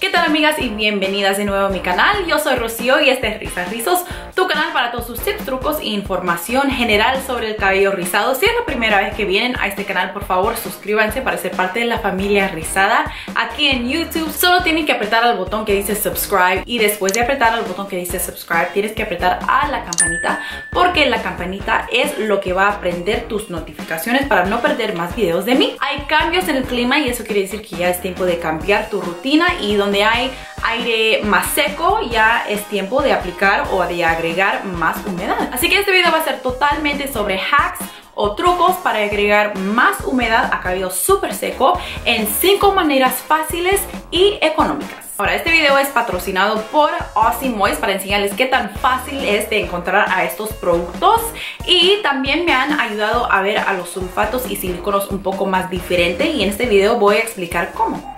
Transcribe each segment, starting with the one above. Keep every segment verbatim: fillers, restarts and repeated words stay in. ¿Qué tal, amigas? Y bienvenidas de nuevo a mi canal. Yo soy Rocío y este es Risas Rizos, tu canal para todos sus tips, trucos e información general sobre el cabello rizado. Si es la primera vez que vienen a este canal, por favor suscríbanse para ser parte de la familia rizada. Aquí en YouTube solo tienen que apretar al botón que dice subscribe, y después de apretar al botón que dice subscribe tienes que apretar a la campanita, porque la campanita es lo que va a prender tus notificaciones para no perder más videos de mí. Hay cambios en el clima y eso quiere decir que ya es tiempo de cambiar tu rutina, y donde donde hay aire más seco ya es tiempo de aplicar o de agregar más humedad. Así que este video va a ser totalmente sobre hacks o trucos para agregar más humedad a cabello súper seco en cinco maneras fáciles y económicas. Ahora, este video es patrocinado por Aussie Moist para enseñarles qué tan fácil es de encontrar a estos productos, y también me han ayudado a ver a los sulfatos y siliconos un poco más diferente, y en este video voy a explicar cómo.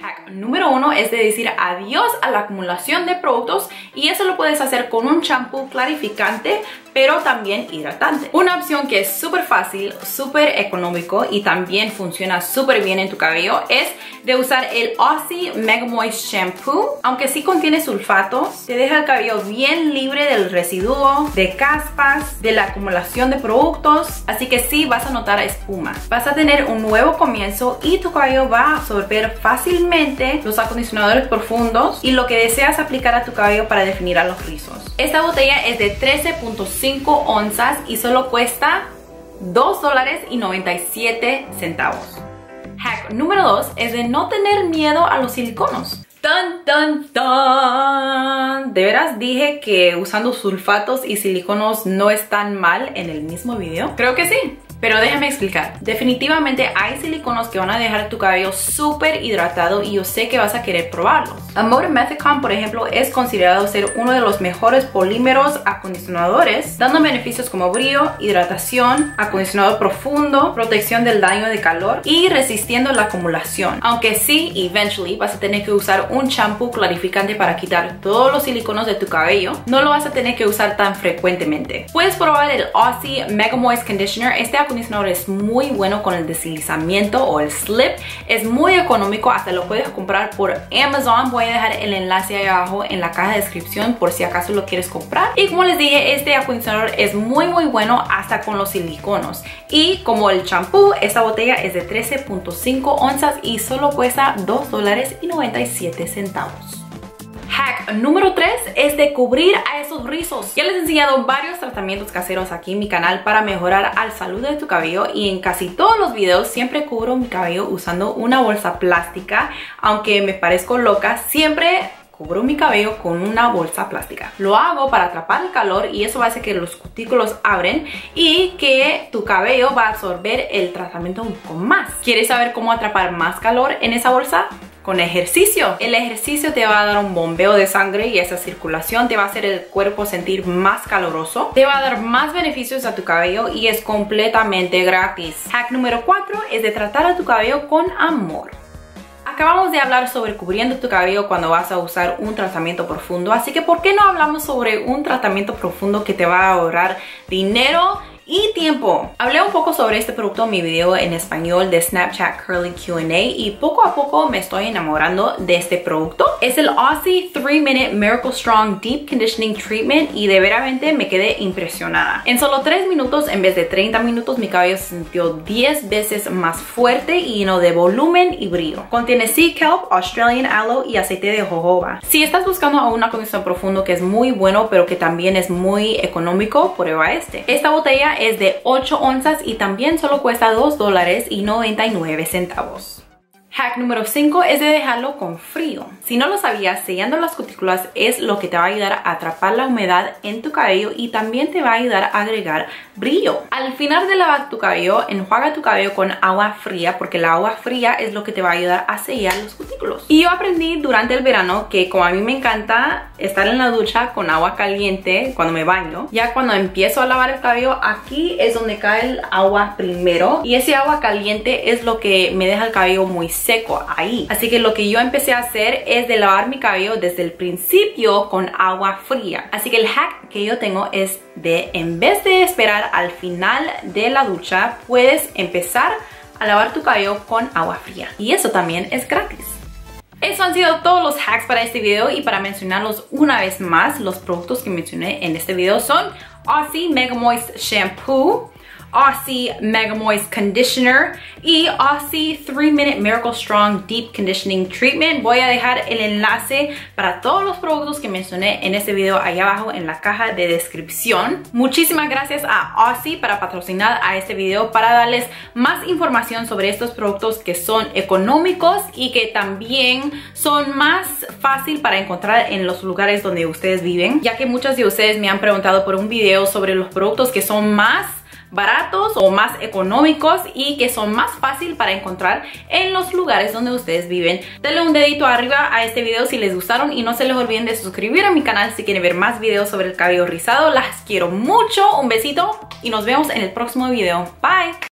Hack número uno es de decir adiós a la acumulación de productos, y eso lo puedes hacer con un champú clarificante pero también hidratante. Una opción que es súper fácil, súper económico y también funciona súper bien en tu cabello es de usar el Aussie Mega Moist Shampoo. Aunque sí contiene sulfatos, te deja el cabello bien libre del residuo, de caspas, de la acumulación de productos, así que sí vas a notar espuma. Vas a tener un nuevo comienzo y tu cabello va a absorber fácilmente los acondicionadores profundos y lo que deseas aplicar a tu cabello para definir a los rizos. Esta botella es de trece punto cinco onzas y solo cuesta dos dólares con noventa y siete centavos. Hack número dos es de no tener miedo a los siliconos. Tan, tan, tan. De veras dije que usando sulfatos y siliconos no es tan mal en el mismo video. Creo que sí. Pero déjame explicar, definitivamente hay siliconos que van a dejar tu cabello súper hidratado, y yo sé que vas a querer probarlos. Amodomethicon, por ejemplo, es considerado ser uno de los mejores polímeros acondicionadores, dando beneficios como brillo, hidratación, acondicionador profundo, protección del daño de calor y resistiendo la acumulación. Aunque sí, eventually vas a tener que usar un champú clarificante para quitar todos los siliconos de tu cabello, no lo vas a tener que usar tan frecuentemente. Puedes probar el Aussie Mega Moist Conditioner. Este acondicionador es muy bueno con el deslizamiento o el slip, es muy económico, hasta lo puedes comprar por Amazon. Voy a dejar el enlace ahí abajo en la caja de descripción por si acaso lo quieres comprar. Y como les dije, este acondicionador es muy muy bueno hasta con los siliconos, y como el champú, esta botella es de trece punto cinco onzas y solo cuesta dos dólares con noventa y siete centavos. Hack número tres es de cubrir a esos rizos. Ya les he enseñado varios tratamientos caseros aquí en mi canal para mejorar la salud de tu cabello, y en casi todos los videos siempre cubro mi cabello usando una bolsa plástica. Aunque me parezco loca, siempre cubro mi cabello con una bolsa plástica. Lo hago para atrapar el calor, y eso hace que los cutículos abren y que tu cabello va a absorber el tratamiento un poco más. ¿Quieres saber cómo atrapar más calor en esa bolsa? Con ejercicio. El ejercicio te va a dar un bombeo de sangre, y esa circulación te va a hacer el cuerpo sentir más caloroso, te va a dar más beneficios a tu cabello, y es completamente gratis. Hack número cuatro es de tratar a tu cabello con amor. Acabamos de hablar sobre cubriendo tu cabello cuando vas a usar un tratamiento profundo, así que ¿por qué no hablamos sobre un tratamiento profundo que te va a ahorrar dinero y tiempo? Hablé un poco sobre este producto en mi video en español de Snapchat Curly Q and A, y poco a poco me estoy enamorando de este producto. Es el Aussie three minute Miracle Strong Deep Conditioning Treatment, y de veramente me quedé impresionada. En solo tres minutos en vez de treinta minutos mi cabello se sintió diez veces más fuerte y lleno de volumen y brillo. Contiene sea kelp, Australian aloe y aceite de jojoba. Si estás buscando a una condición profundo que es muy bueno pero que también es muy económico, prueba este. Esta botella es de ocho onzas y también solo cuesta dos dólares con noventa y nueve centavos. Hack número cinco es de dejarlo con frío. Si no lo sabías, sellando las cutículas es lo que te va a ayudar a atrapar la humedad en tu cabello, y también te va a ayudar a agregar brillo. Al final de lavar tu cabello, enjuaga tu cabello con agua fría, porque el agua fría es lo que te va a ayudar a sellar los cutículos. Y yo aprendí durante el verano que, como a mí me encanta estar en la ducha con agua caliente cuando me baño, ya cuando empiezo a lavar el cabello, aquí es donde cae el agua primero, y ese agua caliente es lo que me deja el cabello muy seco seco ahí. Así que lo que yo empecé a hacer es de lavar mi cabello desde el principio con agua fría. Así que el hack que yo tengo es de, en vez de esperar al final de la ducha, puedes empezar a lavar tu cabello con agua fría, y eso también es gratis. Eso han sido todos los hacks para este video, y para mencionarlos una vez más, los productos que mencioné en este video son Aussie Mega Moist Shampoo, Aussie Mega Moist Conditioner y Aussie three minute Miracle Strong Deep Conditioning Treatment. Voy a dejar el enlace para todos los productos que mencioné en este video ahí abajo en la caja de descripción. Muchísimas gracias a Aussie para patrocinar a este video, para darles más información sobre estos productos que son económicos y que también son más fácil para encontrar en los lugares donde ustedes viven, ya que muchos de ustedes me han preguntado por un video sobre los productos que son más baratos o más económicos y que son más fácil para encontrar en los lugares donde ustedes viven. Denle un dedito arriba a este video si les gustaron, y no se les olviden de suscribir a mi canal si quieren ver más videos sobre el cabello rizado. Las quiero mucho, un besito y nos vemos en el próximo video. Bye.